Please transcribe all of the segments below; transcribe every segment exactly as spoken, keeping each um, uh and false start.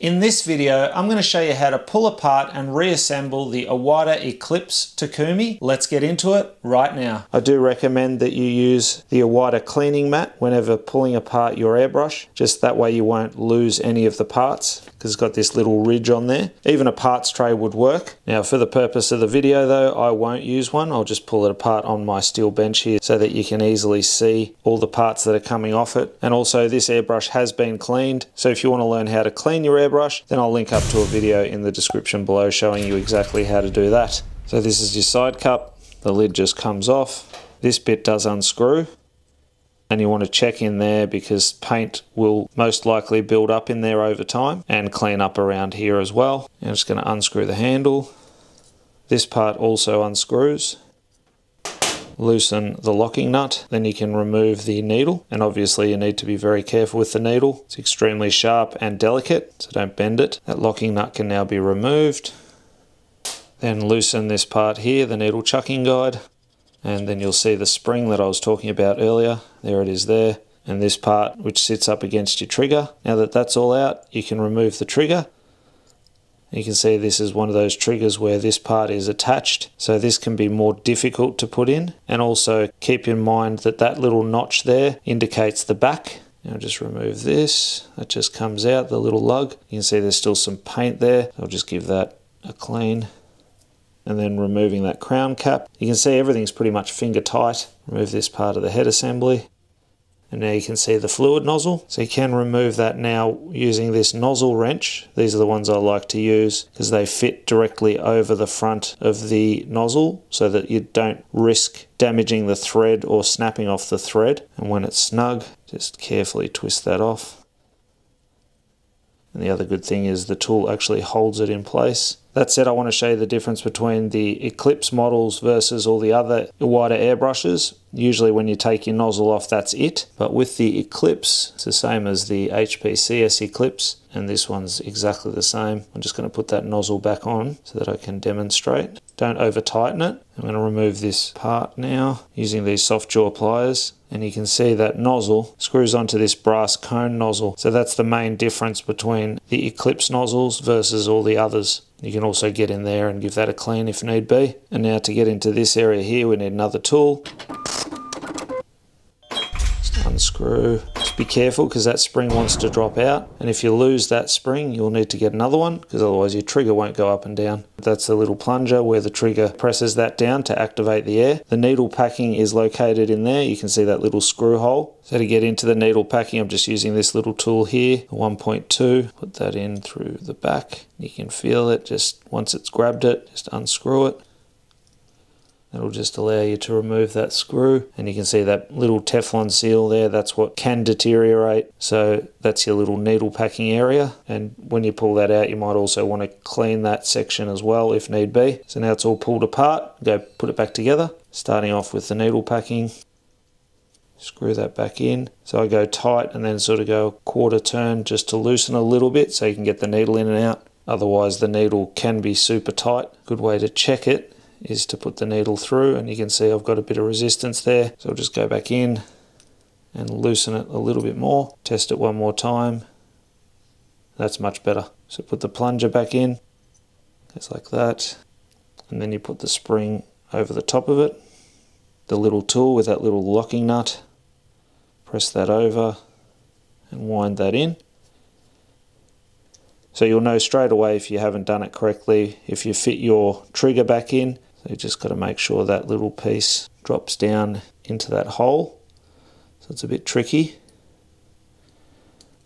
In this video, I'm going to show you how to pull apart and reassemble the Iwata Eclipse Takumi. Let's get into it right now. I do recommend that you use the Iwata cleaning mat whenever pulling apart your airbrush. Just that way you won't lose any of the parts because it's got this little ridge on there. Even a parts tray would work. Now for the purpose of the video though, I won't use one. I'll just pull it apart on my steel bench here so that you can easily see all the parts that are coming off it. And also this airbrush has been cleaned. So if you want to learn how to clean your airbrush, brush, then I'll link up to a video in the description below showing you exactly how to do that. So this is your side cup, the lid just comes off, this bit does unscrew, and you want to check in there because paint will most likely build up in there over time and clean up around here as well. I'm just going to unscrew the handle, this part also unscrews. Loosen the locking nut, then you can remove the needle, and obviously you need to be very careful with the needle. It's extremely sharp and delicate, so don't bend it. That locking nut can now be removed. Then loosen this part here, the needle chucking guide, and then you'll see the spring that I was talking about earlier. There it is there, and this part which sits up against your trigger. Now that that's all out, you can remove the trigger. You can see this is one of those triggers where this part is attached, so this can be more difficult to put in. And also keep in mind that that little notch there indicates the back. Now just remove this, that just comes out, the little lug. You can see there's still some paint there. I'll just give that a clean. And then removing that crown cap. You can see everything's pretty much finger tight. Remove this part of the head assembly. And now you can see the fluid nozzle. So you can remove that now using this nozzle wrench. These are the ones I like to use because they fit directly over the front of the nozzle so that you don't risk damaging the thread or snapping off the thread. And when it's snug, just carefully twist that off. And the other good thing is the tool actually holds it in place. That said, I want to show you the difference between the Eclipse models versus all the other Iwata airbrushes. Usually when you take your nozzle off, that's it. But with the Eclipse, it's the same as the H P C S Eclipse, and this one's exactly the same. I'm just going to put that nozzle back on so that I can demonstrate. Don't over tighten it. I'm going to remove this part now using these soft jaw pliers, and you can see that nozzle screws onto this brass cone nozzle. So that's the main difference between the Eclipse nozzles versus all the others. You can also get in there and give that a clean if need be. And now to get into this area here, we need another tool. Just unscrew. Just be careful because that spring wants to drop out. And if you lose that spring, you'll need to get another one because otherwise your trigger won't go up and down. That's the little plunger where the trigger presses that down to activate the air. The needle packing is located in there. You can see that little screw hole. So to get into the needle packing, I'm just using this little tool here, one point two. Put that in through the back. You can feel it, just once it's grabbed it, just unscrew it. That'll just allow you to remove that screw. And you can see that little Teflon seal there, that's what can deteriorate. So that's your little needle packing area. And when you pull that out, you might also want to clean that section as well if need be. So now it's all pulled apart, go put it back together. Starting off with the needle packing. Screw that back in. So I go tight and then sort of go a quarter turn just to loosen a little bit so you can get the needle in and out. Otherwise the needle can be super tight. Good way to check it is to put the needle through, and you can see I've got a bit of resistance there. So I'll just go back in and loosen it a little bit more. Test it one more time. That's much better. So put the plunger back in, just like that. And then you put the spring over the top of it. The little tool with that little locking nut. Press that over and wind that in. So you'll know straight away if you haven't done it correctly, if you fit your trigger back in. So you just got to make sure that little piece drops down into that hole. So it's a bit tricky.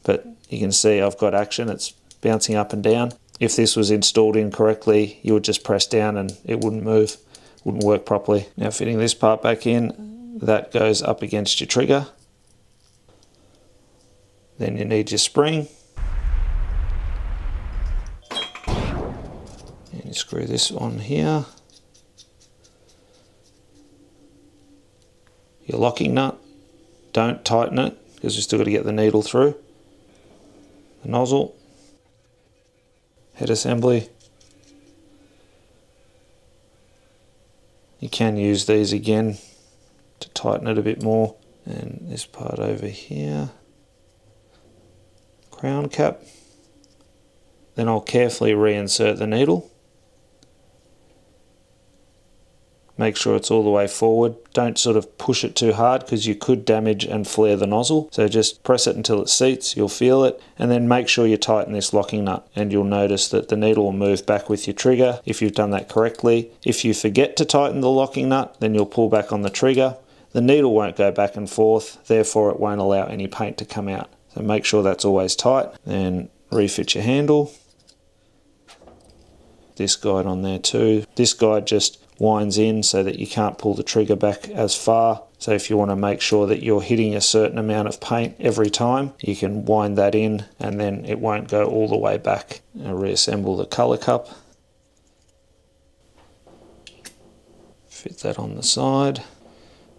But you can see I've got action, it's bouncing up and down. If this was installed incorrectly, you would just press down and it wouldn't move, wouldn't work properly. Now fitting this part back in, that goes up against your trigger. Then you need your spring. Screw this on here, your locking nut, don't tighten it because you still got to get the needle through, the nozzle, head assembly. You can use these again to tighten it a bit more, and this part over here, crown cap, Then I'll carefully reinsert the needle. Make sure it's all the way forward. Don't sort of push it too hard because you could damage and flare the nozzle. So just press it until it seats, you'll feel it, and then make sure you tighten this locking nut and you'll notice that the needle will move back with your trigger if you've done that correctly. If you forget to tighten the locking nut, then you'll pull back on the trigger. The needle won't go back and forth, therefore it won't allow any paint to come out. So make sure that's always tight. Then refit your handle. This guide on there too. This guide just winds in so that you can't pull the trigger back as far. So if you want to make sure that you're hitting a certain amount of paint every time, you can wind that in and then it won't go all the way back. Now reassemble the colour cup. Fit that on the side.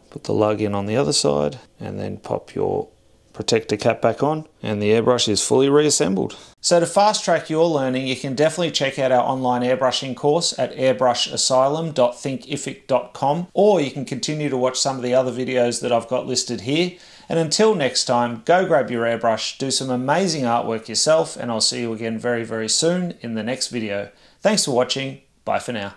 Put the lug in on the other side and then pop your protector cap back on and the airbrush is fully reassembled. So to fast track your learning, you can definitely check out our online airbrushing course at airbrush asylum dot thinkific dot com, or you can continue to watch some of the other videos that I've got listed here. And until next time, go grab your airbrush, do some amazing artwork yourself, and I'll see you again very, very soon in the next video. Thanks for watching. Bye for now.